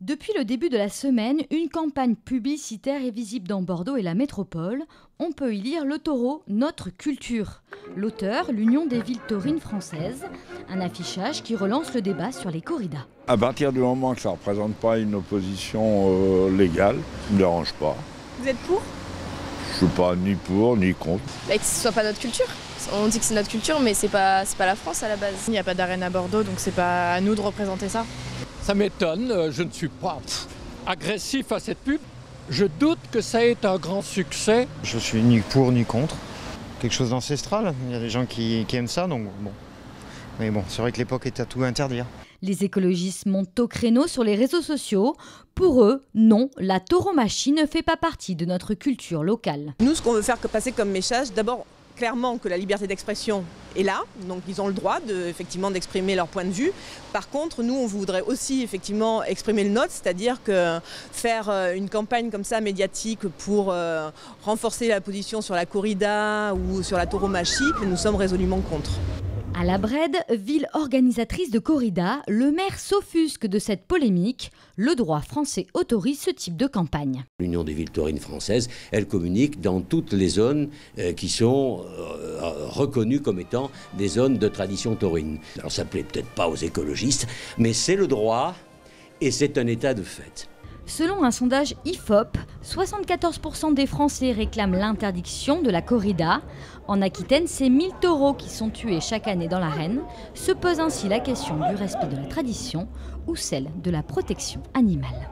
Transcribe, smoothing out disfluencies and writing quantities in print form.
Depuis le début de la semaine, une campagne publicitaire est visible dans Bordeaux et la métropole. On peut y lire « Le taureau, notre culture ». L'auteur, l'Union des villes taurines françaises. Un affichage qui relance le débat sur les corridas. À partir du moment que ça ne représente pas une opposition légale, ça ne me dérange pas. Vous êtes pour ? Je ne suis pas ni pour ni contre. Et que ce ne soit pas notre culture. On dit que c'est notre culture, mais c'est pas la France à la base. Il n'y a pas d'arène à Bordeaux, donc c'est pas à nous de représenter ça. Ça m'étonne, je ne suis pas agressif à cette pub. Je doute que ça ait un grand succès. Je suis ni pour ni contre. Quelque chose d'ancestral, il y a des gens qui aiment ça, donc bon. Mais bon, c'est vrai que l'époque est à tout interdire. Les écologistes montent au créneau sur les réseaux sociaux. Pour eux, non, la tauromachie ne fait pas partie de notre culture locale. Nous, ce qu'on veut faire passer comme message, d'abord, clairement que la liberté d'expression est là, donc ils ont le droit d'exprimer leur point de vue. Par contre, nous, on voudrait aussi effectivement exprimer le nôtre, c'est-à-dire que faire une campagne comme ça médiatique pour renforcer la position sur la corrida ou sur la tauromachie, nous sommes résolument contre. À La Brède, ville organisatrice de corrida, le maire s'offusque de cette polémique. Le droit français autorise ce type de campagne. L'Union des villes taurines françaises, elle communique dans toutes les zones qui sont reconnues comme étant des zones de tradition taurine. Alors ça ne plaît peut-être pas aux écologistes, mais c'est le droit et c'est un état de fait. Selon un sondage IFOP, 74% des Français réclament l'interdiction de la corrida. En Aquitaine, c'est 1000 taureaux qui sont tués chaque année dans l'arène. Se pose ainsi la question du respect de la tradition ou celle de la protection animale.